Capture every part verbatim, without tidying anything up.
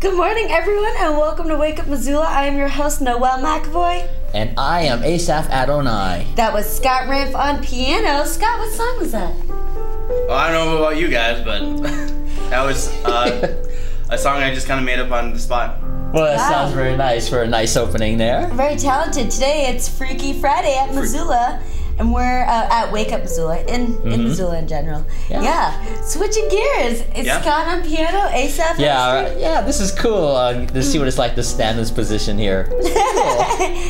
Good morning, everyone, and welcome to Wake Up Missoula. I am your host, Noelle McAvoy. And I am Asaph Adonai. That was Scott Ranf on piano. Scott, what song was that? Well, I don't know about you guys, but that was uh, a song I just kind of made up on the spot. Well, that wow. sounds very nice for a nice opening there. Very talented. Today it's Freaky Friday at Freak. Missoula. And we're uh, at Wake Up Missoula, in, mm-hmm. in Missoula in general. Yeah. yeah. Switching gears. It's yeah. Scott on piano, Asaph. Yeah, right. yeah, this is cool. Uh, to see what it's like to stand in this position here. It's pretty,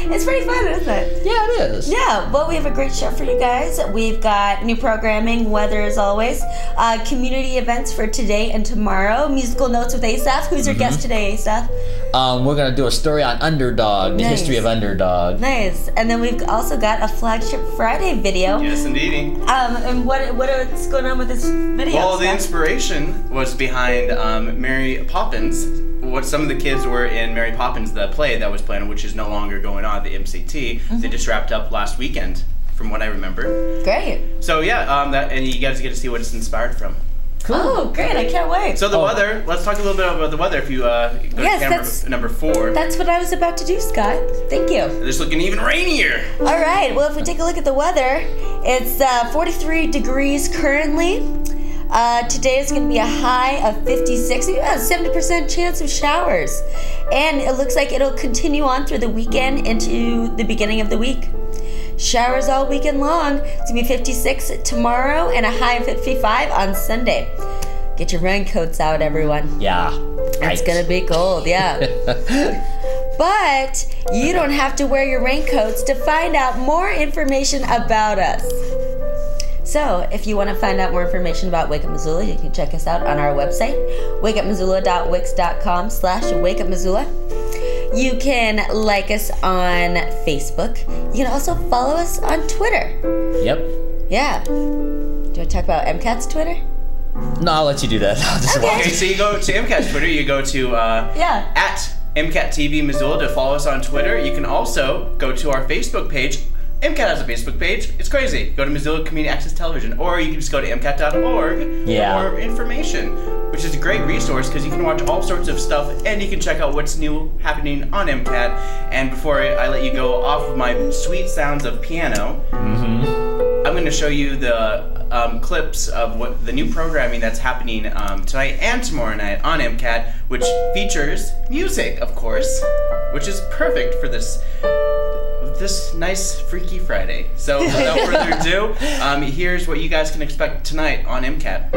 cool. It's pretty fun, isn't it? Yeah, it is. Yeah, well, we have a great show for you guys. We've got new programming, weather as always, uh, community events for today and tomorrow, musical notes with Asaph. Who's your mm-hmm. guest today, Asaph? Um, we're going to do a story on Underdog, nice. the history of Underdog. Nice. And then we've also got a Flagship Friday video. Yes, indeedy. Um, and what what is going on with this video? Well, stuff? the inspiration was behind um, Mary Poppins. What some of the kids were in Mary Poppins, the play that was planned, which is no longer going on at the M C T. Mm-hmm. They just wrapped up last weekend, from what I remember. Great. So yeah, um, that, and you guys get to see what it's inspired from. Cool. Oh, great! I can't wait. So the oh. weather. Let's talk a little bit about the weather. If you uh, go yes, to camera number four. That's what I was about to do, Scott. Thank you. It's looking even rainier. All right. Well, if we take a look at the weather, it's uh, forty-three degrees currently. Uh, today is going to be a high of fifty-six. You have a seventy percent chance of showers, and it looks like it'll continue on through the weekend into the beginning of the week. Showers all weekend long. It's gonna be fifty-six tomorrow and a high of fifty-five on Sunday. Get your raincoats out, everyone. Yeah. It's gonna be cold, yeah. But you don't have to wear your raincoats to find out more information about us. So if you want to find out more information about Wake Up Missoula, you can check us out on our website, wake up missoula dot wix dot com slash wake up missoula. You can like us on Facebook. You can also follow us on Twitter. Yep. Yeah. Do you want to talk about M CAT's Twitter? No, I'll let you do that. I'll just okay. walk. Okay, so you go to M CAT's Twitter. You go to uh, yeah. at M CAT T V Missoula to follow us on Twitter. You can also go to our Facebook page. M CAT has a Facebook page. It's crazy. Go to Missoula Community Access Television, or you can just go to M CAT dot org yeah. for more information, which is a great resource because you can watch all sorts of stuff and you can check out what's new happening on M CAT. And before I, I let you go off of my sweet sounds of piano, mm-hmm. I'm going to show you the um, clips of what the new programming that's happening um, tonight and tomorrow night on M CAT, which features music, of course, which is perfect for this this nice Freaky Friday. So without further ado, um, here's what you guys can expect tonight on M CAT.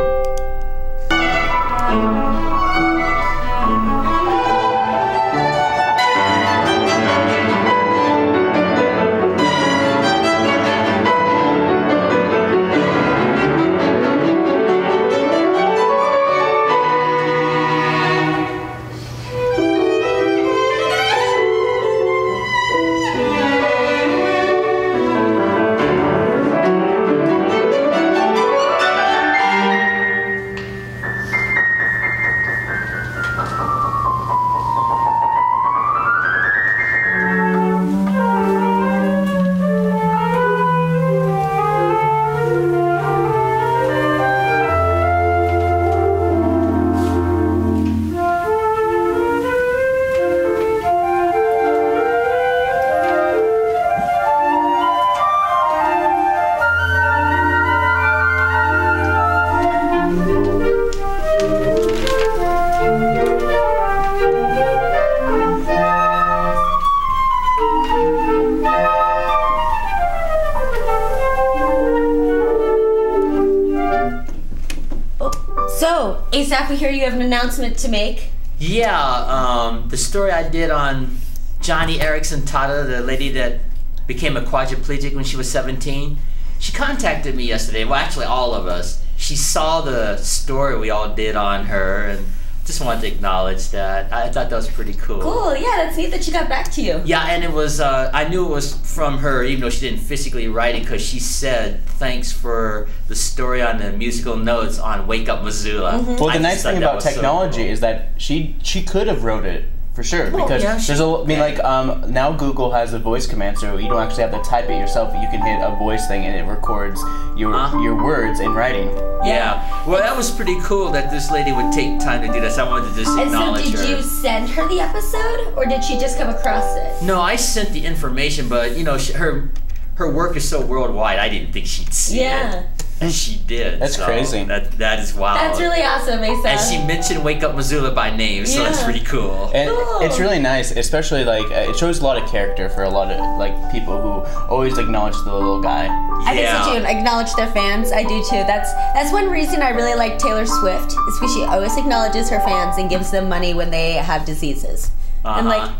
So, Asaph, we hear you have an announcement to make. Yeah, um, the story I did on Johnny Erickson Tada, the lady that became a quadriplegic when she was seventeen, she contacted me yesterday. Well, actually, all of us. She saw the story we all did on her, and just wanted to acknowledge that. I thought that was pretty cool. Cool, yeah, that's neat that she got back to you. Yeah, and it was, uh, I knew it was from her, even though she didn't physically write it, because she said, thanks for the story on the musical notes on Wake Up Missoula. Mm-hmm. Well, the nice thing about technology so cool. is that she she could have wrote it, For sure, well, because yeah, there's a. I mean, like um, now Google has a voice command, so you don't actually have to type it yourself. You can hit a voice thing, and it records your uh-huh. your words in writing. Yeah. yeah. Well, that was pretty cool that this lady would take time to do this. I wanted to just acknowledge her. And so, did her. you send her the episode, or did she just come across it? No, I sent the information, but you know, she, her her work is so worldwide. I didn't think she'd see yeah. it. And she did. That's so crazy. That that is wild. That's really awesome, Asa. And she mentioned Wake Up Missoula by name, so yeah. that's pretty cool. And cool. It's really nice, especially like uh, it shows a lot of character for a lot of like people who always acknowledge the little guy. Yeah. I think so too. Acknowledge their fans. I do too. That's that's one reason I really like Taylor Swift is because she always acknowledges her fans and gives them money when they have diseases. Uh-huh. I'm like,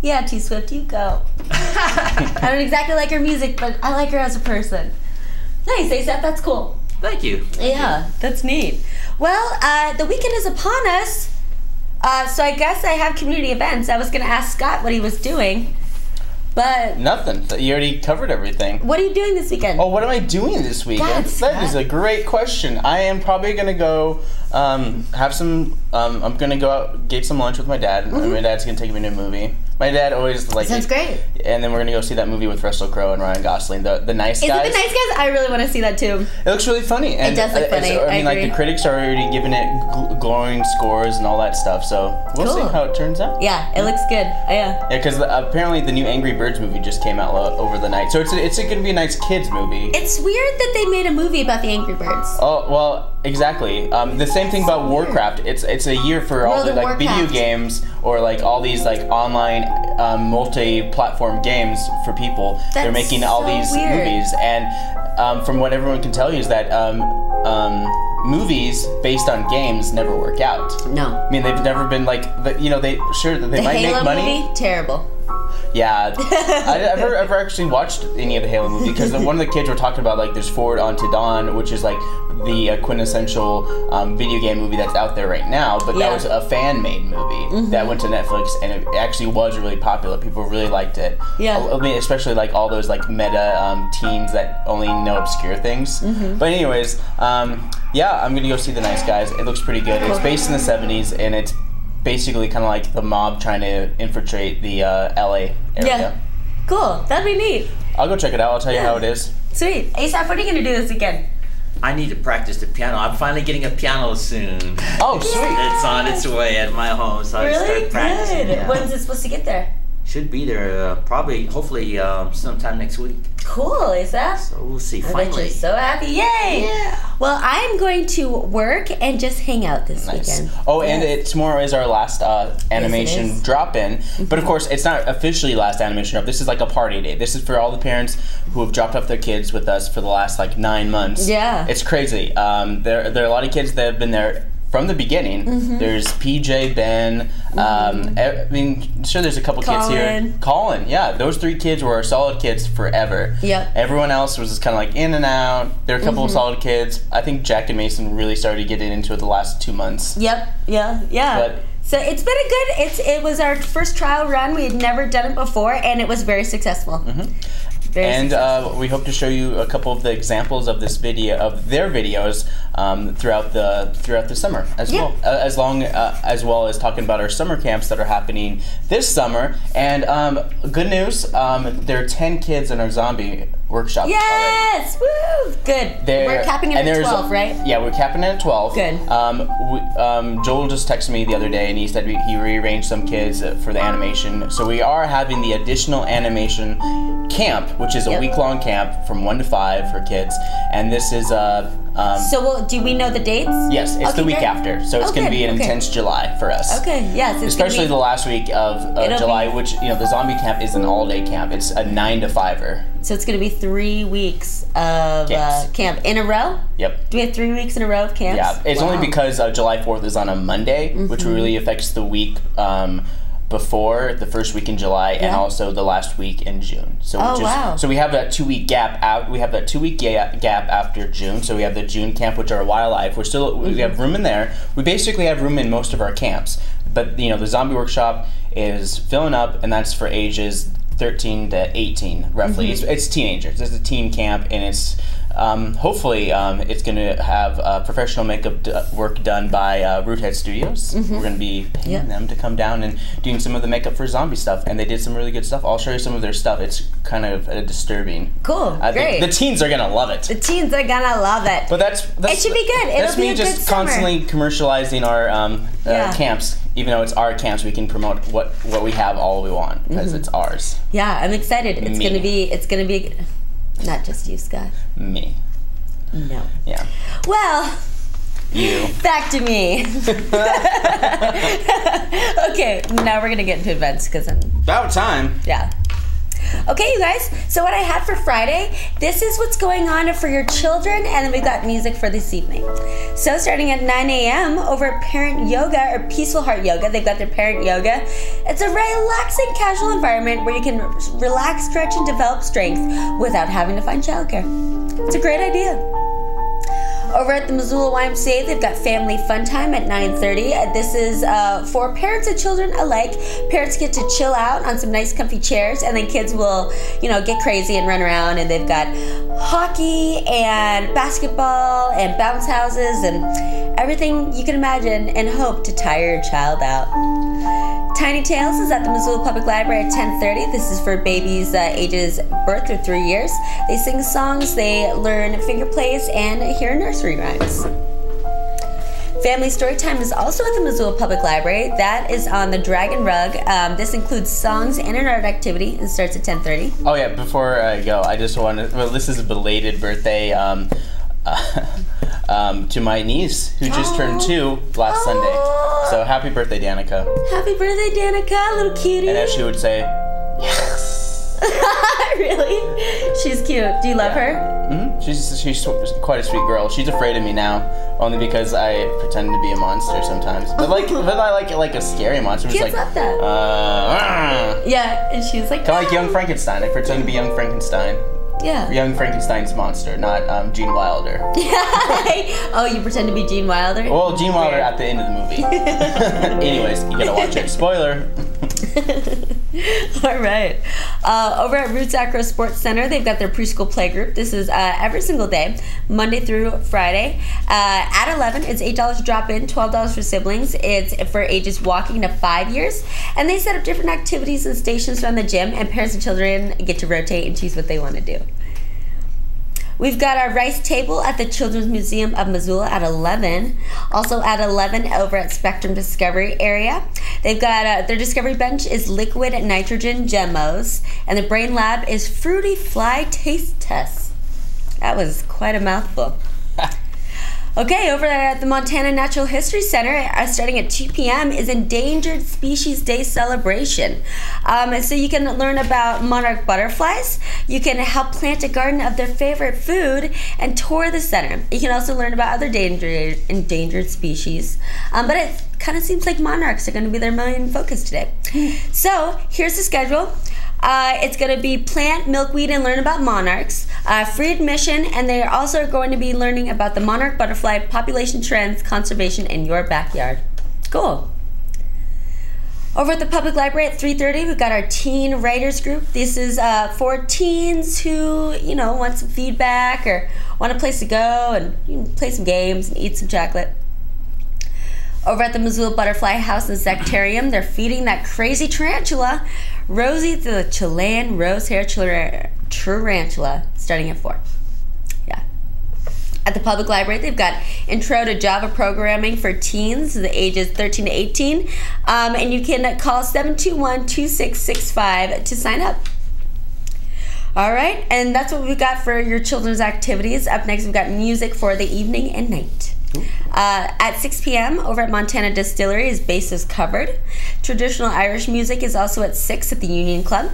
yeah, T Swift, you go. I don't exactly like her music, but I like her as a person. Nice, Asaph, that's cool. Thank you. Thank yeah, you. That's neat. Well, uh, the weekend is upon us, uh, so I guess I have community events. I was going to ask Scott what he was doing, but... Nothing. You already covered everything. What are you doing this weekend? Oh, what am I doing this weekend? God, that is a great question. I am probably going to go um, have some... Um, I'm going to go out, get some lunch with my dad, mm-hmm. and my dad's going to take me to a movie. My dad always like. Sounds great. And then we're gonna go see that movie with Russell Crowe and Ryan Gosling, the the Nice Guys. Is it the Nice Guys? I really want to see that too. It looks really funny. And it does look funny. I mean, I agree. Like the critics are already giving it gl glowing scores and all that stuff. So we'll cool. see how it turns out. Yeah, it looks good. Yeah. Yeah, because apparently the new Angry Birds movie just came out over the night, so it's a, it's a, gonna be a nice kids movie. It's weird that they made a movie about the Angry Birds. Oh well, exactly. Um, the same thing about Warcraft. It's it's a year for all well, the, the like Warcraft. video games or like all these like online. Um, multi-platform games for people. That's They're making all so these weird. movies, and um, from what everyone can tell you is that um, um, movies based on games never work out. No, I mean they've never been like the, you know they sure that they the might Halo make money. Movie? Terrible. Yeah, I never ever actually watched any of the Halo movie because one of the kids were talking about like there's Forward Onto Dawn, which is like the quintessential um, video game movie that's out there right now, but yeah. that was a fan-made movie mm-hmm. that went to Netflix and it actually was really popular. People really liked it. Yeah, I mean, especially like all those like meta um, teens that only know obscure things. Mm-hmm. But anyways, um, yeah, I'm gonna go see The Nice Guys. It looks pretty good. It's based in the seventies and it's basically kind of like the mob trying to infiltrate the uh, L A area. Yeah, cool. That'd be neat. I'll go check it out. I'll tell yeah. you how it is. Sweet. Asaph, what are you gonna do this weekend? I need to practice the piano. I'm finally getting a piano soon. Oh, sweet. Yeah. It's on its way at my home, so really? I start practicing. Good. Yeah. When's it supposed to get there? Should be there uh, probably, hopefully, um, sometime next week. Cool, Asaph. So we'll see, I finally. I'm so happy. Yay! Yeah. Well, I'm going to work and just hang out this nice. weekend. Oh, yeah. and it, tomorrow is our last uh, animation yes, drop-in. Mm-hmm. But of course, it's not officially last animation drop. This is like a party day. This is for all the parents who have dropped off their kids with us for the last like nine months. Yeah. It's crazy. Um, there, there are a lot of kids that have been there from the beginning. Mm-hmm. There's P J, Ben, um, I mean, sure there's a couple Colin. kids here. Colin, yeah, those three kids were our solid kids forever. Yeah. Everyone else was just kind of like in and out. There were a couple mm-hmm. of solid kids. I think Jack and Mason really started getting into it the last two months. Yep, yeah, yeah. But so it's been a good, it's it was our first trial run. We had never done it before, and it was very successful. Mm-hmm. Very and uh, we hope to show you a couple of the examples of this video, of their videos, um, throughout the throughout the summer as yeah. well, uh, as long uh, as well as talking about our summer camps that are happening this summer. And um, good news, um, there are ten kids in our zombie workshop. Yes, already. Woo, good. They're, we're capping it at twelve, right? Yeah, we're capping it at twelve. Good. Um, we, um, Joel just texted me the other day, and he said he rearranged some kids for the animation. So we are having the additional animation camp, which is a yep. week-long camp from one to five for kids, and this is a. Um, so we'll, do we know the dates? Yes, it's okay, the week great. after, so it's oh, going to be an okay. intense July for us. Okay, yes, it's especially be, the last week of uh, July, be, which you know the zombie camp is an all-day camp. It's a nine to fiver. So it's going to be three weeks of uh, camp in a row. Yep. Do we have three weeks in a row of camps? Yeah, it's wow. only because uh, July fourth is on a Monday, mm-hmm. which really affects the week. Um, before the first week in July yeah. and also the last week in June. So oh, we just, wow. So we have that two week gap out. We have that two week gap after June. So we have the June camp, which are wildlife. We're still mm-hmm. we have room in there. We basically have room in most of our camps, but you know the zombie workshop is filling up, and that's for ages thirteen to eighteen, roughly. Mm-hmm. It's, it's teenagers. It's a teen camp, and it's Um, hopefully, um, it's going to have uh, professional makeup d work done by uh, Roothead Studios. Mm-hmm. We're going to be paying yeah. them to come down and doing some of the makeup for zombie stuff, and they did some really good stuff. I'll show you some of their stuff. It's kind of uh, disturbing. Cool, I great. Think the teens are going to love it. The teens are going to love it. But that's, that's it should be good. It'll that's be me a just good constantly summer. Commercializing our um, uh, yeah. camps. Even though it's our camps, we can promote what what we have all we want because mm-hmm. it's ours. Yeah, I'm excited. It's me. gonna be. It's gonna be. Not just you, Scott. Me. No. Yeah. Well. You. Back to me. Okay, now we're gonna get into events because I'm. About time. Yeah. Okay, you guys, so what I had for Friday, this is what's going on for your children, and then we've got music for this evening. So starting at nine A M over at Parent Yoga or Peaceful Heart Yoga, they've got their Parent Yoga. It's a relaxing, casual environment where you can relax, stretch, and develop strength without having to find childcare. It's a great idea. Over at the Missoula Y M C A, they've got Family Fun Time at nine thirty. This is uh, for parents and children alike. Parents get to chill out on some nice comfy chairs, and then kids will, you know, get crazy and run around, and they've got hockey and basketball and bounce houses and everything you can imagine and hope to tire your child out. Tiny Tales is at the Missoula Public Library at ten thirty. This is for babies uh, ages birth through three years. They sing songs, they learn finger plays, and hear nursery rhymes. Family Storytime is also at the Missoula Public Library. That is on the Dragon Rug. Um, this includes songs and an art activity and starts at ten thirty. Oh yeah, before I go, I just want to, well, this is a belated birthday um, uh, um, to my niece who just oh. turned two last oh. Sunday. So happy birthday, Danica. Happy birthday, Danica, little cutie. And as she would say, yes. Really? She's cute. Do you love yeah. her? Mm-hmm. She's she's quite a sweet girl. She's afraid of me now, only because I pretend to be a monster sometimes. But like, but I like it like a scary monster. Kids like, love that. Uh, yeah, and she's like, kind of no. like Young Frankenstein. I pretend to be Young Frankenstein. Yeah. Young Frankenstein's monster, not um, Gene Wilder. Oh, you pretend to be Gene Wilder? Well, Gene Wilder at the end of the movie. Anyways, you gotta watch it. Spoiler. All right. Uh, over at Roots Acro Sports Center, they've got their preschool playgroup. This is uh, every single day, Monday through Friday. Uh, at eleven, it's eight dollars to drop in, twelve dollars for siblings. It's for ages walking to five years. And they set up different activities and stations around the gym, and parents and children get to rotate and choose what they want to do. We've got our rice table at the Children's Museum of Missoula at eleven. Also at eleven over at Spectrum Discovery area. They've got, uh, their discovery bench is liquid nitrogen gemos, and the brain lab is fruity fly taste tests. That was quite a mouthful. Okay, over at the Montana Natural History Center, uh, starting at two P M is Endangered Species Day celebration. Um, so you can learn about monarch butterflies, you can help plant a garden of their favorite food, and tour the center. You can also learn about other danger, endangered species, um, but it kind of seems like monarchs are gonna be their main focus today. So here's the schedule. Uh, it's going to be plant, milkweed, and learn about monarchs, uh, free admission, and they are also going to be learning about the monarch butterfly, population trends, conservation in your backyard. Cool. Over at the public library at three thirty, we've got our teen writers group. This is uh, for teens who, you know, want some feedback or want a place to go and you know, play some games and eat some chocolate. Over at the Missoula Butterfly House and Sectarium, they're feeding that crazy tarantula, Rosie the Chilean Rosehair Tarantula, starting at four. Yeah. At the public library, they've got Intro to Java Programming for teens, the ages thirteen to eighteen, um, and you can call seven two one, two six six five to sign up. All right, and that's what we've got for your children's activities. Up next, we've got music for the evening and night. Uh, at six P M over at Montana Distillery is Basses Covered. Traditional Irish music is also at six at the Union Club.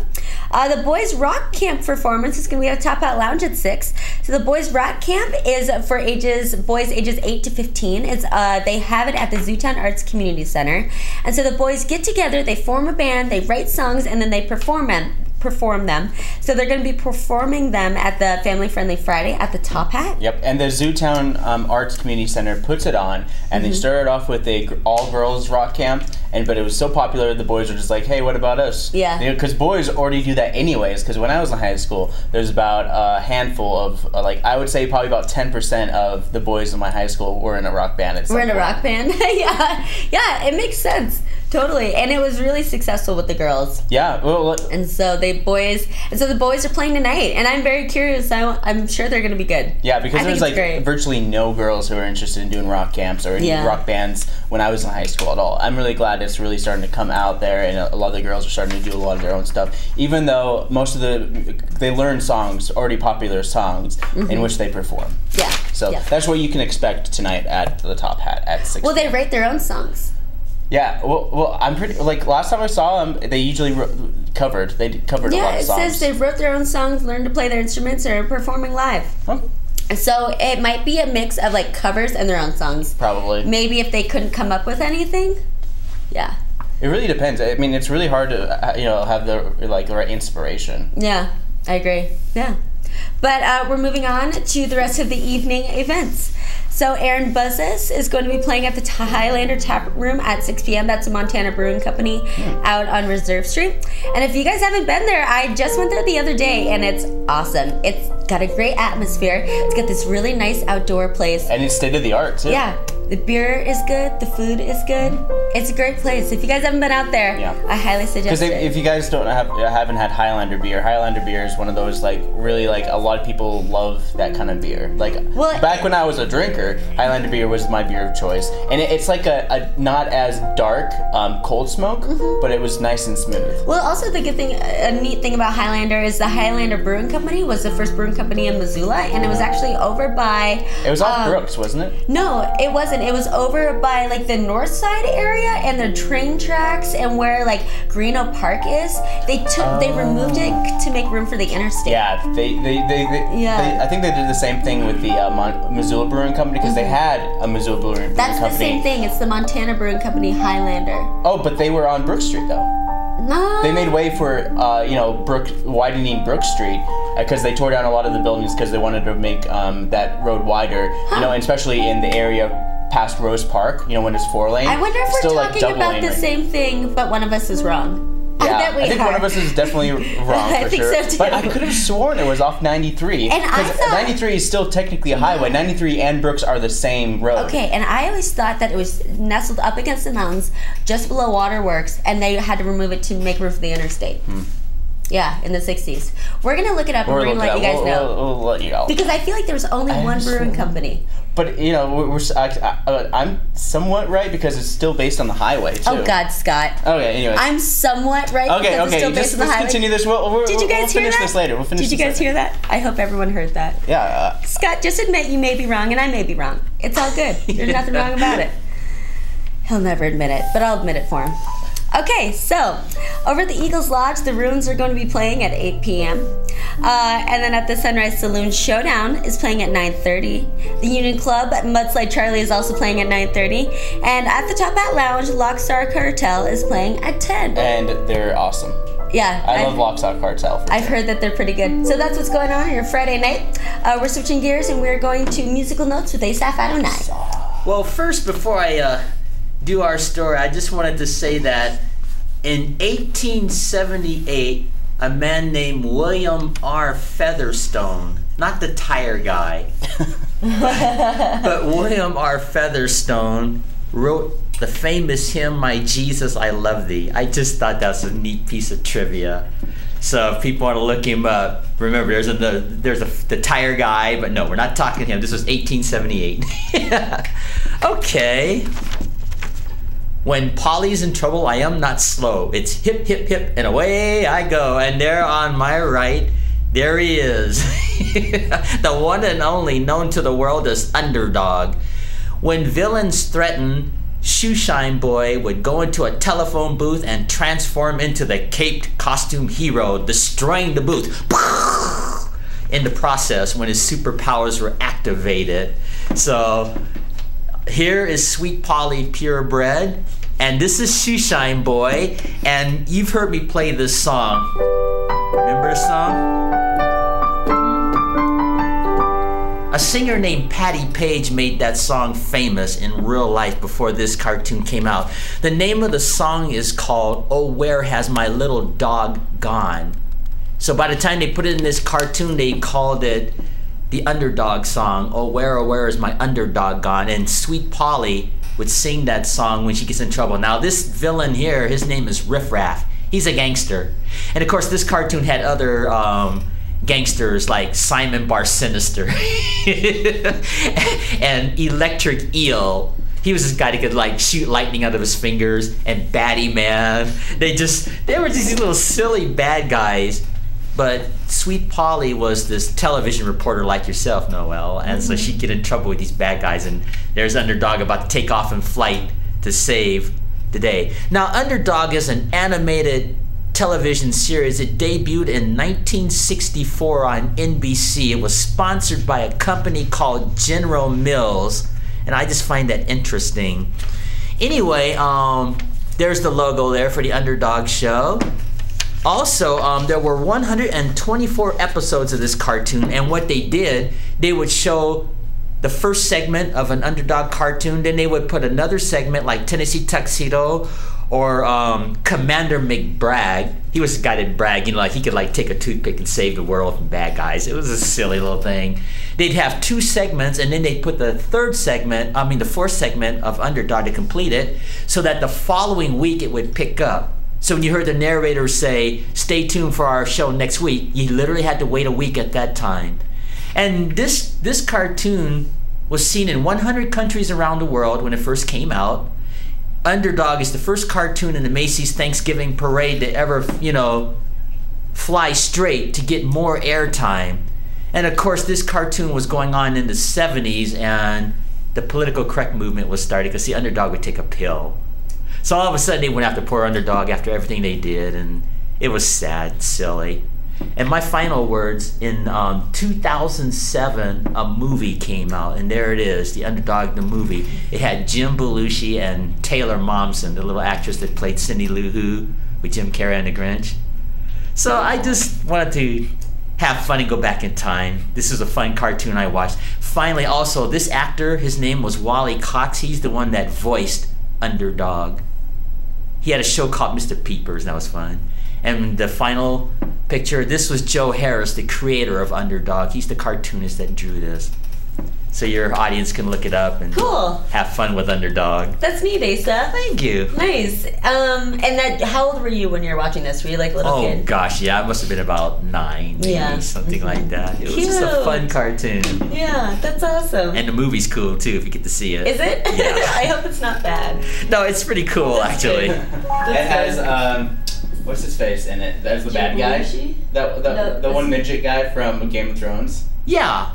Uh, the Boys Rock Camp performance is going to be at Top Hat Lounge at six. So the Boys Rock Camp is for ages boys ages eight to fifteen. It's uh, they have it at the Zootown Arts Community Center. And so the boys get together, they form a band, they write songs, and then they perform them. perform them. So they're going to be performing them at the Family Friendly Friday at the Top Hat. Yep, and the Zootown um, Arts Community Center puts it on, and mm-hmm. they started off with a all-girls rock camp, and but it was so popular the boys were just like, hey, what about us? Yeah. Because boys already do that anyways, because when I was in high school, there's about a handful of, uh, like, I would say probably about ten percent of the boys in my high school were in a rock band. It's we're like, in a rock band, yeah. Yeah, it makes sense. Totally, and it was really successful with the girls. Yeah, well, and so they boys, and so the boys are playing tonight, and I'm very curious. I, I'm sure they're going to be good. Yeah, because there's like great. virtually no girls who are interested in doing rock camps or any yeah. rock bands when I was in high school at all. I'm really glad it's really starting to come out there, and a lot of the girls are starting to do a lot of their own stuff. Even though most of the they learn songs, already popular songs, mm-hmm. in which they perform. Yeah. So yeah. that's what you can expect tonight at the Top Hat at six. Well, they write their own songs. Yeah, well, well, I'm pretty, like, last time I saw them, they usually ro covered, they covered yeah, a lot of songs. Yeah, it says they wrote their own songs, learned to play their instruments, or are performing live. Huh? So it might be a mix of, like, covers and their own songs. Probably. Maybe if they couldn't come up with anything. Yeah. It really depends. I mean, it's really hard to, you know, have the, like, the right inspiration. Yeah, I agree. Yeah. But uh, we're moving on to the rest of the evening events. So Aaron Buzzes is going to be playing at the Highlander Tap Room at six p m That's a Montana Brewing Company out on Reserve Street. And if you guys haven't been there, I just went there the other day, and it's awesome. It's got a great atmosphere. It's got this really nice outdoor place. And it's state-of-the-art, too. Yeah. The beer is good. The food is good. It's a great place. If you guys haven't been out there, yeah. I highly suggest it. Because if you guys don't have, haven't had Highlander beer, Highlander beer is one of those, like, really, like, a lot of people love that kind of beer. Like, well, back when I was a drinker, Highlander beer was my beer of choice. And it, it's like a, a not as dark um, cold smoke, mm-hmm. but it was nice and smooth. Well, also the good thing, a neat thing about Highlander is the Highlander Brewing Company was the first brewing company in Missoula, and it was actually over by... It was off um, Brooks, wasn't it? No, it wasn't. It was over by like the north side area and the train tracks and where like Greeno Park is. They took um, they removed it to make room for the interstate. Yeah, they they, they, they yeah. They, I think they did the same thing with the uh, Mon Missoula Brewing Company because mm-hmm. they had a Missoula Brewing Company. That's the same thing. It's the Montana Brewing Company Highlander. Oh, but they were on Brook Street though. No. They made way for, uh, you know, Brook, widening Brook Street because they tore down a lot of the buildings because they wanted to make um, that road wider, huh. you know, especially in the area past Rose Park, you know, when it's four lane. I wonder if we're still, talking like, about the right same thing, but one of us is wrong. Yeah, that we I think are. one of us is definitely wrong for I think sure. So too. But I could have sworn it was off ninety-three. And I thought ninety-three is still technically a highway. ninety-three and Brooks are the same road. Okay, and I always thought that it was nestled up against the mountains, just below Waterworks, and they had to remove it to make room for the interstate. Hmm. Yeah, in the sixties. We're gonna look it up we're and we're gonna let you guys we'll, know. We'll, we'll let you know. Because I feel like there was only I one understand. brewing company. But you know, we're, we're I, I, I'm somewhat right because it's still based on the highway too. Oh God, Scott. Okay, anyways. I'm somewhat right. Okay, because okay. It's still based just, on the let's highway. continue this. We'll, we'll, Did you guys we'll hear finish that? this later. We'll finish. Did you guys later. hear that? I hope everyone heard that. Yeah. Uh, Scott, just admit you may be wrong and I may be wrong. It's all good. There's nothing wrong about it. He'll never admit it, but I'll admit it for him. Okay, so over at the Eagles Lodge, the Ruins are going to be playing at eight p m Uh, and then at the Sunrise Saloon, Showdown is playing at nine thirty. The Union Club, Mudslide Charlie is also playing at nine thirty. And at the Top Hat Lounge, Lockstar Cartel is playing at ten. And they're awesome. Yeah. I I've, love Lockstar Cartel. I've sure. heard that they're pretty good. So that's what's going on here Friday night. Uh, we're switching gears and we're going to musical notes with Asaph Adonai. Well, first, before I... Uh do our story, I just wanted to say that in eighteen seventy-eight, a man named William R. Featherstone, not the tire guy, but, but William R. Featherstone wrote the famous hymn, My Jesus, I Love Thee. I just thought that's a neat piece of trivia. So if people want to look him up, remember there's a the, there's a, the tire guy, but no, we're not talking to him. This was eighteen seventy-eight. Yeah. Okay. When Polly's in trouble, I am not slow. It's hip, hip, hip, and away I go. And there on my right, there he is. The one and only known to the world as Underdog. When villains threaten, Shoeshine Boy would go into a telephone booth and transform into the caped costume hero, destroying the booth. In the process, when his superpowers were activated. So, here is Sweet Polly Purebred, and this is Shoeshine Boy, and you've heard me play this song. first song. A singer named Patty Page made that song famous in real life before this cartoon came out. The name of the song is called "Oh Where Has My Little Dog Gone?" So by the time they put it in this cartoon, they called it the Underdog song. Oh where, oh where is my underdog gone? And Sweet Polly would sing that song when she gets in trouble. Now this villain here, his name is Riff Raff. He's a gangster. And of course this cartoon had other um, gangsters like Simon Bar Sinister and Electric Eel. He was this guy that could like shoot lightning out of his fingers, and Batty Man. They just, they were just these little silly bad guys. But Sweet Polly was this television reporter like yourself, Noelle, and so she'd get in trouble with these bad guys, and there's Underdog about to take off in flight to save the day. Now, Underdog is an animated television series. It debuted in nineteen sixty-four on N B C. It was sponsored by a company called General Mills, and I just find that interesting. Anyway, um, there's the logo there for the Underdog show. Also, um, there were one hundred twenty-four episodes of this cartoon, and what they did, they would show the first segment of an Underdog cartoon, then they would put another segment like Tennessee Tuxedo or um, Commander McBragg. He was the guy that bragged, you know, like he could like take a toothpick and save the world from bad guys. It was a silly little thing. They'd have two segments, and then they'd put the third segment, I mean the fourth segment of Underdog to complete it, so that the following week it would pick up. So when you heard the narrator say, stay tuned for our show next week, you literally had to wait a week at that time. And this, this cartoon was seen in one hundred countries around the world when it first came out. Underdog is the first cartoon in the Macy's Thanksgiving Parade to ever, you know, fly straight to get more airtime. And of course, this cartoon was going on in the seventies, and the political correct movement was started because the Underdog would take a pill. So all of a sudden they went after poor Underdog after everything they did, and it was sad and silly. And my final words, in um, two thousand seven a movie came out, and there it is, the Underdog the movie. It had Jim Belushi and Taylor Momsen, the little actress that played Cindy Lou Who with Jim Carrey and the Grinch. So I just wanted to have fun and go back in time. This is a fun cartoon I watched. Finally, also, this actor, his name was Wally Cox. He's the one that voiced Underdog. He had a show called Mister Peepers, and that was fun. And the final picture, this was Joe Harris, the creator of Underdog. He's the cartoonist that drew this. So your audience can look it up and cool. Have fun with Underdog. That's neat, Asa. Thank you. Nice. Um, and that, how old were you when you were watching this? Were you like a little oh, kid? Oh gosh, yeah, I must have been about nine, maybe, yeah. something like that. It Cute. was just a fun cartoon. Yeah, that's awesome. And the movie's cool too, if you get to see it. Is it? Yeah. I hope it's not bad. No, it's pretty cool that's actually. It has, um, what's his face in it? That's the Jim bad guy? That, the, no, the one midget guy from Game of Thrones? Yeah.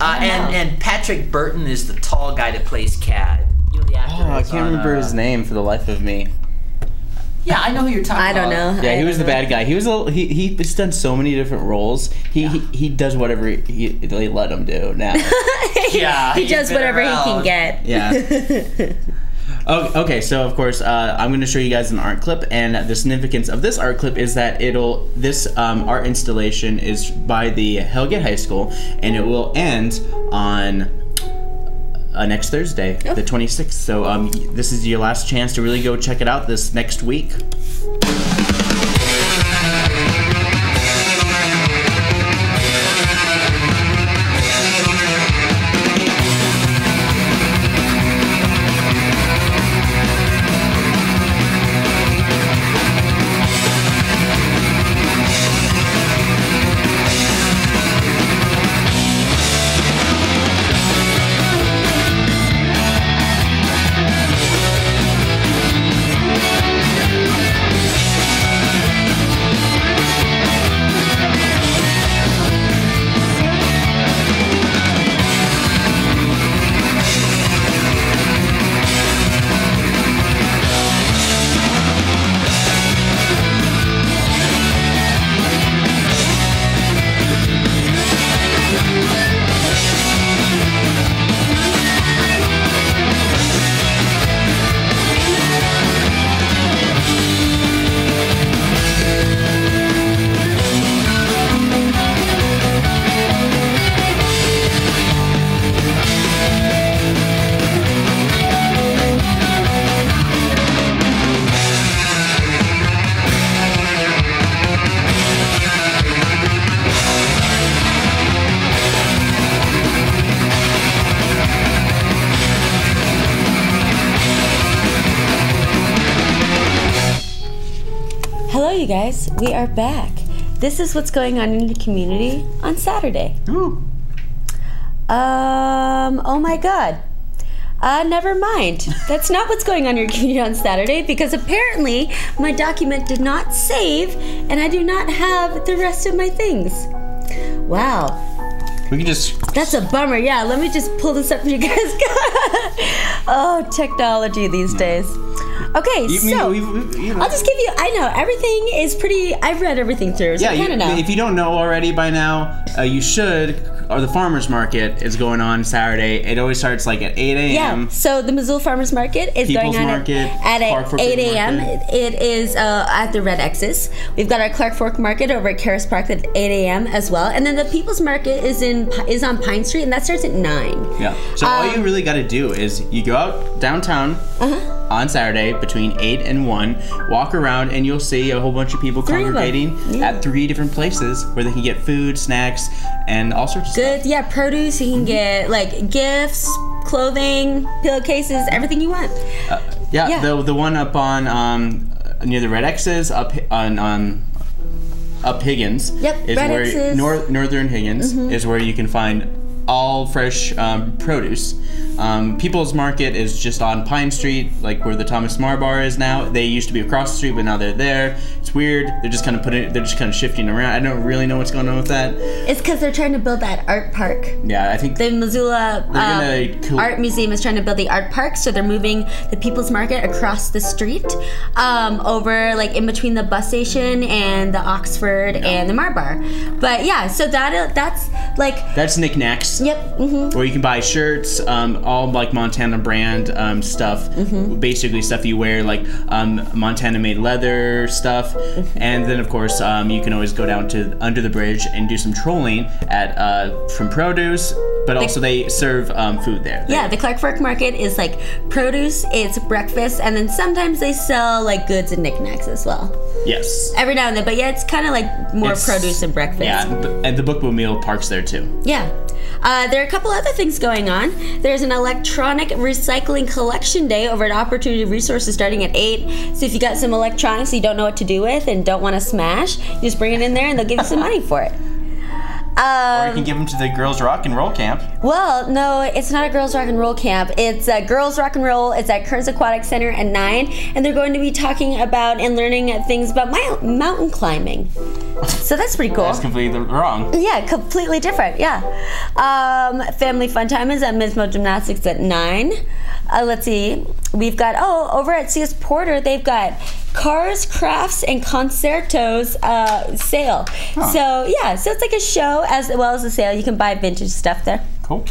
Uh, and, and Patrick Burton is the tall guy that plays Cad. You know, the actor oh, I can't on, remember uh, his name for the life of me. Yeah, I know who you're talking I about. I don't know. Yeah, I he was the know. bad guy. He was a, he he's done so many different roles. He yeah. he, he does whatever he, he, they let him do now. yeah, he does whatever around. he can get. Yeah. Okay, okay, so of course uh, I'm going to show you guys an art clip, and the significance of this art clip is that it'll this um, art installation is by the Hellgate High School, and it will end on uh, next Thursday, oh. the twenty-sixth. So um, this is your last chance to really go check it out this next week. you guys, we are back. This is what's going on in the community on Saturday. Oh. Um, oh my God. Uh, never mind. That's not what's going on in your community on Saturday, because apparently my document did not save and I do not have the rest of my things. Wow. We can just... That's a bummer. Yeah, let me just pull this up for you guys. Oh, technology these days. Okay, you, so we, we, you know. I'll just give you... I know, everything is pretty... I've read everything through, so yeah, I kind of know. If you don't know already by now, uh, you should... Or the farmers market is going on Saturday. It always starts like at eight a m Yeah. So the Missoula farmers market is People's going on market, at, at eight a m It is uh, at the Red X's. We've got our Clark Fork Market over at Karis Park at eight a m as well. And then the People's Market is in is on Pine Street, and that starts at nine. Yeah. So um, all you really got to do is you go out downtown uh-huh. on Saturday between eight and one, walk around, and you'll see a whole bunch of people three congregating of yeah. at three different places where they can get food, snacks, and all sorts of. Good, yeah, produce. You can get like gifts, clothing, pillowcases, everything you want. Uh, yeah, yeah, the the one up on um, near the Red X's up on on up Higgins. Yep, is Red where X's. North, northern Higgins mm-hmm. is where you can find all fresh um, produce. Um, People's Market is just on Pine Street, like where the Thomas Marr Bar is now. They used to be across the street, but now they're there. It's weird. They're just kind of putting. They're just kind of shifting around. I don't really know what's going on with that. It's because they're trying to build that art park. Yeah, I think the Missoula um, cool. Art Museum is trying to build the art park, so they're moving the People's Market across the street, um, over like in between the bus station and the Oxford yeah. and the Marr Bar. But yeah, so that that's like that's knickknacks. Yep. Mm-hmm. Or you can buy shirts, um, all like Montana brand um, stuff, mm-hmm. basically stuff you wear, like um, Montana made leather stuff. Mm-hmm. And then, of course, um, you can always go down to under the bridge and do some trolling at uh, from produce, but the, also they serve um, food there. Yeah, the Clark Fork Market is like produce, it's breakfast, and then sometimes they sell like goods and knickknacks as well. Yes. Every now and then, but yeah, it's kind of like more it's, produce and breakfast. Yeah, and the Bookmobile Meal Park's there too. Yeah. Uh, there are a couple other things going on. There's an electronic recycling collection day over at Opportunity Resources starting at eight. So if you got some electronics you don't know what to do with and don't want to smash, you just bring it in there and they'll give you some money for it. Um, or you can give them to the Girls Rock and Roll Camp. Well, no, it's not a Girls Rock and Roll Camp. It's a Girls Rock and Roll. It's at Kearns Aquatic Center at nine. And they're going to be talking about and learning things about my, mountain climbing. So that's pretty cool. That's completely wrong. Yeah, completely different, yeah. Um, family Fun Time is at Mismo Gymnastics at nine. Uh, let's see. We've got, oh, over at C S Porter, they've got Cars, Crafts, and Concertos uh, sale. Huh. So, yeah, so it's like a show as well as a sale. You can buy vintage stuff there. Cool.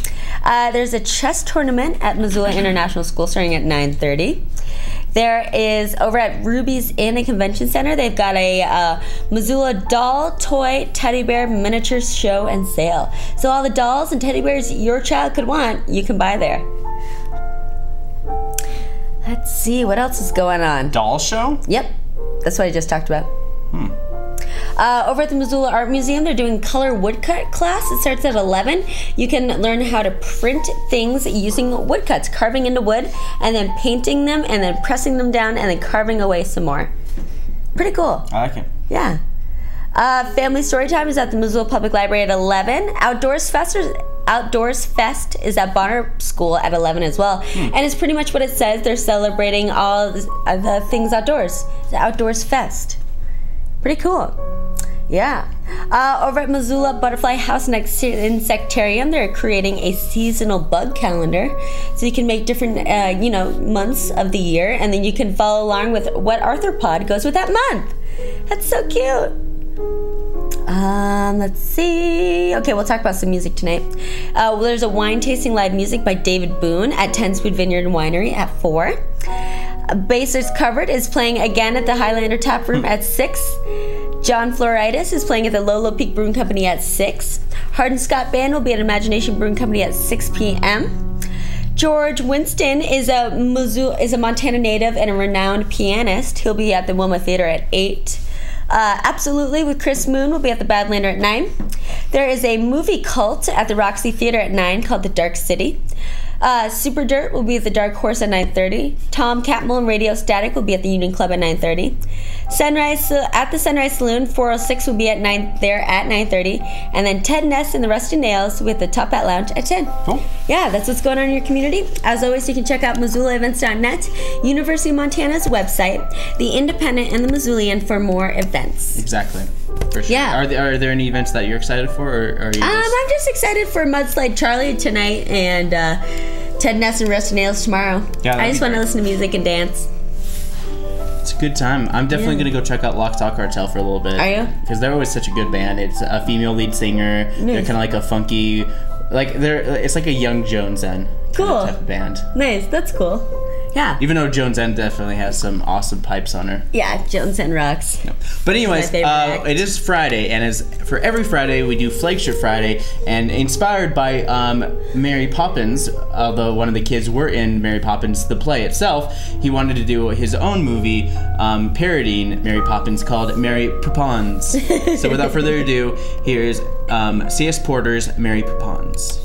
Uh, there's a chess tournament at Missoula International School starting at nine thirty. There is, over at Ruby's Inn and Convention Center, they've got a uh, Missoula doll, toy, teddy bear, miniatures show and sale. So all the dolls and teddy bears your child could want, you can buy there. Let's see, what else is going on? Doll show? Yep, that's what I just talked about. Hmm. Uh, over at the Missoula Art Museum, they're doing color woodcut class. It starts at eleven. You can learn how to print things using woodcuts, carving into wood, and then painting them, and then pressing them down, and then carving away some more. Pretty cool. I like it. Yeah. Uh, family Storytime is at the Missoula Public Library at eleven. Outdoors Fest is, Outdoors Fest is at Bonner School at eleven as well. Hmm. And it's pretty much what it says. They're celebrating all of the things outdoors. The Outdoors Fest. Pretty cool. Yeah. Uh, over at Missoula Butterfly House and Insectarium, they're creating a seasonal bug calendar. So you can make different, uh, you know, months of the year, and then you can follow along with what arthropod goes with that month. That's so cute. Um, let's see. Okay, we'll talk about some music tonight. Uh, well, there's a wine tasting live music by David Boone at Tenswood Vineyard and Winery at four. Bassers Covered is playing again at the Highlander Tap Room at six. John Floritis is playing at the Lolo Peak Brewing Company at six. Hardin Scott Band will be at Imagination Brewing Company at six p m George Winston is a Missoula, is a Montana native and a renowned pianist. He'll be at the Wilma Theater at eight. Uh, Absolutely with Chris Moon will be at the Badlander at nine. There is a movie cult at the Roxy Theater at nine called The Dark City. Uh, Super Dirt will be at the Dark Horse at nine thirty. Tom Catmull and Radio Static will be at the Union Club at nine thirty. Sunrise at the Sunrise Saloon, four oh six will be at nine there at nine thirty. And then Ted Ness and the Rusty Nails with the Top Hat Lounge at ten. Cool. Yeah, that's what's going on in your community. As always, you can check out Missoula Events dot net, University of Montana's website, The Independent, and The Missoulian for more events. Exactly. For sure. Yeah. Are there, are there any events that you're excited for, or are you? Just... Um, I'm just excited for Mudslide Charlie tonight and uh, Ted Ness and Rusty Nails tomorrow. Yeah, I just want to listen to music and dance. It's a good time. I'm definitely yeah. gonna go check out Lockstar Cartel for a little bit. Are you? Because they're always such a good band. It's a female lead singer. Nice. They're kind of like a funky, like they're it's like a Young Jones End cool. kind of type of band. Nice. That's cool. Yeah. Even though Jones End definitely has some awesome pipes on her. Yeah, Jones End rocks. No. But anyways, uh, it is Friday, and as for every Friday, we do Flagship Friday, and inspired by um, Mary Poppins, although one of the kids were in Mary Poppins, the play itself, he wanted to do his own movie um, parodying Mary Poppins called Mary Poppins. So without further ado, here's um, C S Porter's Mary Poppins.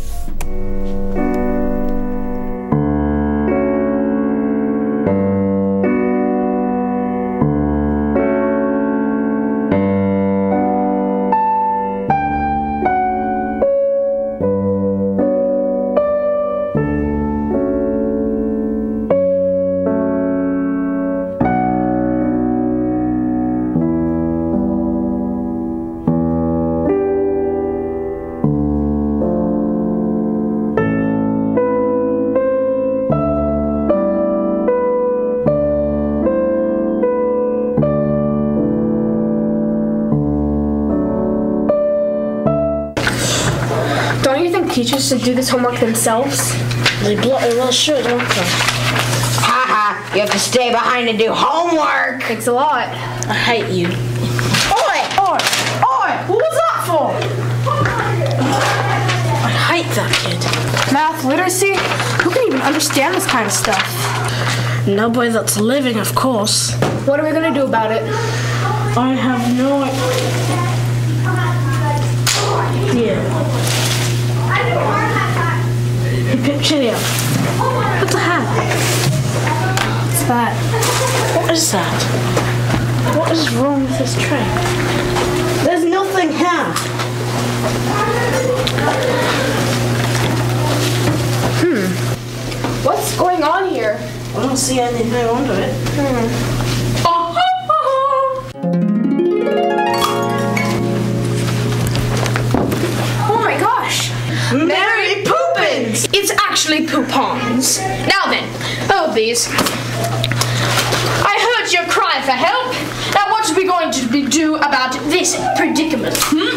Teachers to do this homework themselves? They bloody well sure don't they? Ha ha! You have to stay behind and do homework! Thanks a lot. I hate you. Oi! Oi! Oi! What was that for? I hate that kid. Math literacy? Who can even understand this kind of stuff? Nobody that's living, of course. What are we gonna do about it? I have no idea. Cheerio. What the hell? What's that? What is that? What is wrong with this tray? There's nothing here. Hmm. What's going on here? I don't see anything under it. Hmm. Oh, oh, oh. Oh my gosh. Mary. It's actually Poupons. Now then, hold these. I heard your cry for help. Now what are we going to be do about this predicament? Hmm?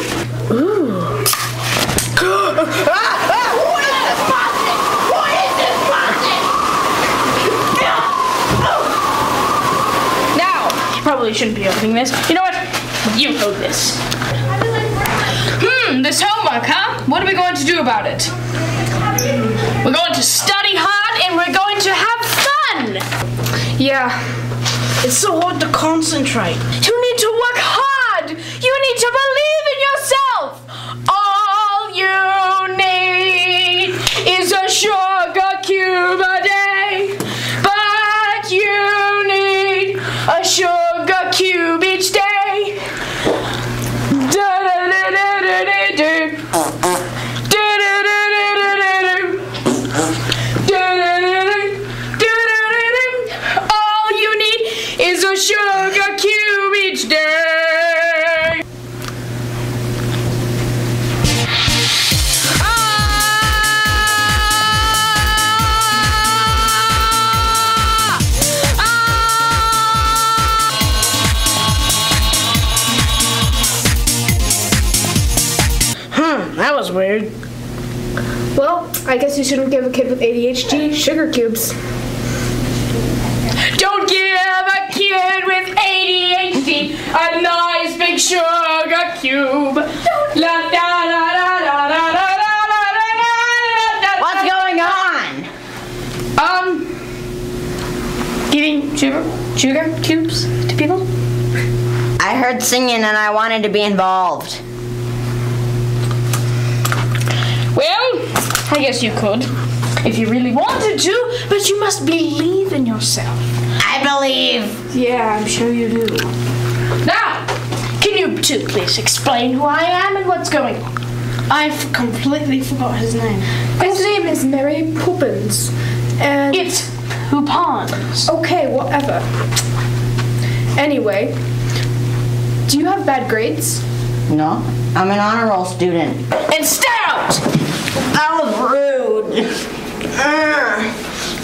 Ooh. ah, ah, what is this buzzing? What is this buzzing? Now, you probably shouldn't be opening this. You know what? You hold this. Hmm, this homework, huh? What are we going to do about it? We're going to study hard, and we're going to have fun! Yeah. It's so hard to concentrate. You need to work hard! You need to believe in yourself! All you need is a sugar cube a day. But you need a sugar cube each day. Da-da-da-da-da-da-da. Sugar cube each day. Ah! Ah! Hmm, that was weird. Well, I guess you shouldn't give a kid with A D H D sugar cubes. Don't give a kid with A D H D a nice big sugar cube. What's going on? Um, giving sugar, sugar cubes to people? I heard singing and I wanted to be involved. Well, I guess you could. if you really wanted to, but you must believe in yourself. I believe. Yeah, I'm sure you do. Now, can you two please explain who I am and what's going on? I've completely forgot his name. His name is Mary Poppins, and... It's Poppins. Okay, whatever. Anyway, do you have bad grades? No, I'm an honor roll student. And stay out! That was rude. I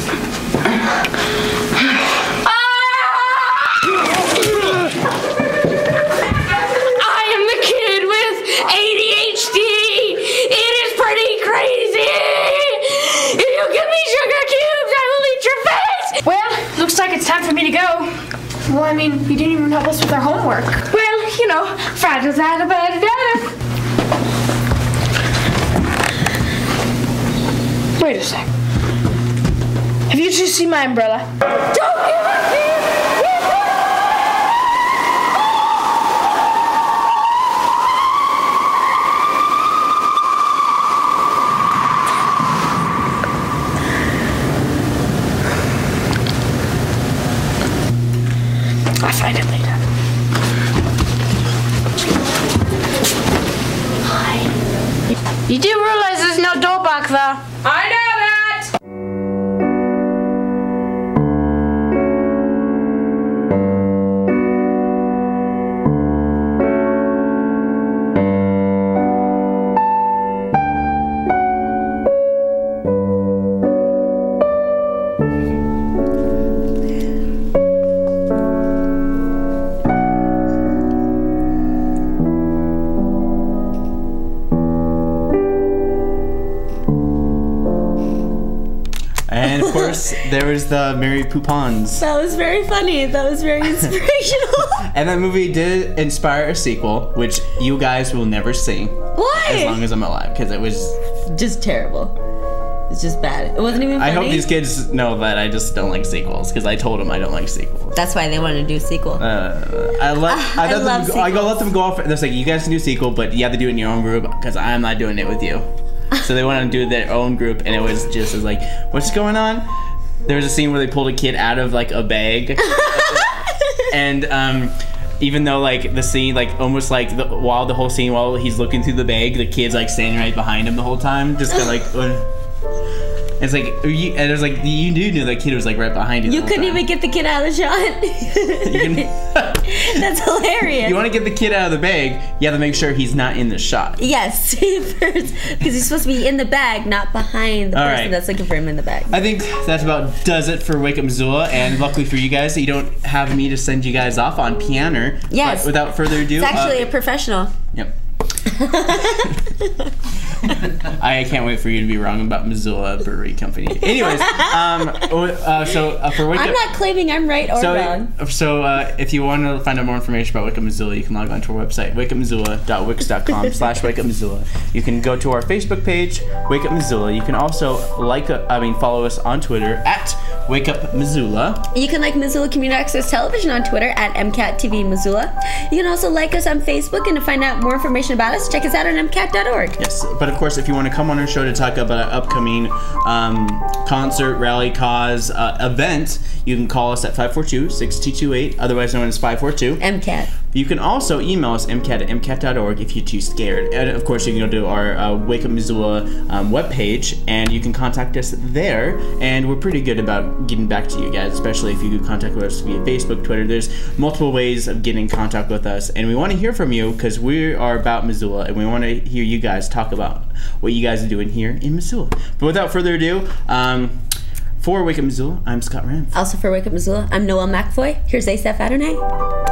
am the kid with A D H D. It is pretty crazy. If you give me sugar cubes, I will eat your face. Well, looks like it's time for me to go. Well, I mean, you didn't even help us with our homework. Well, you know, Friday's out of bed. Wait a sec. Have you two seen my umbrella? Don't give up here! I'll find it later. Hi. You do realize there's no door back there? I know that! There was the Mary Poppins. That was very funny. That was very inspirational. And that movie did inspire a sequel, which you guys will never see. Why? As long as I'm alive, because it was just terrible. It's just bad. It wasn't even funny. I hope these kids know that I just don't like sequels, because I told them I don't like sequels. That's why they wanted to do a sequel. Uh, I let uh, I, I, love them go, I go let them go off. They're like, you guys can do a sequel, but you have to do it in your own group, because I'm not doing it with you. So they wanted to do their own group, and it was just it was like, what's going on? There was a scene where they pulled a kid out of like a bag, and um, even though like the scene, like almost like the, while the whole scene while he's looking through the bag, the kid's like standing right behind him the whole time, just kind of like. Uh. It's like, you, and it was like, you knew, knew that kid was like right behind you. You couldn't time. even get the kid out of the shot. can, That's hilarious. You want to get the kid out of the bag, you have to make sure he's not in the shot. Yes, because he's supposed to be in the bag, not behind the All person right. that's looking for him in the bag. I think that's about does it for Wake Up Missoula, and luckily for you guys, you don't have me to send you guys off on piano. Yes. But without further ado. It's actually uh, a professional. Yep. I can't wait for you to be wrong about Missoula Brewery Company. Anyways, um, uh, so uh, for Wake Up, I'm not claiming I'm right or so, wrong. So uh, if you want to find out more information about Wake Up Missoula, you can log on to our website, wake up missoula dot wix dot com slash wake up missoula. You can go to our Facebook page, Wake Up Missoula. You can also like, a, I mean, follow us on Twitter at Wake Up Missoula. You can like Missoula Community Access Television on Twitter at M C A T T V Missoula. You can also like us on Facebook, and to find out more information about us, check us out on M C A T dot org. Yes, but But of course, if you want to come on our show to talk about an upcoming um, concert, rally, cause, uh, event, you can call us at five four two, six two two eight, otherwise known as five four two M C A T. You can also email us M C A T at M C A T dot org if you're too scared. And of course, you can go to our uh, Wake Up Missoula um, webpage, and you can contact us there. And we're pretty good about getting back to you guys, especially if you could contact us via Facebook, Twitter. There's multiple ways of getting in contact with us, and we want to hear from you because we are about Missoula, and we want to hear you guys talk about what you guys are doing here in Missoula. But without further ado, um, for Wake Up Missoula, I'm Scott Ranf. Also for Wake Up Missoula, I'm Noelle McAvoy. Here's Asaph Adonai.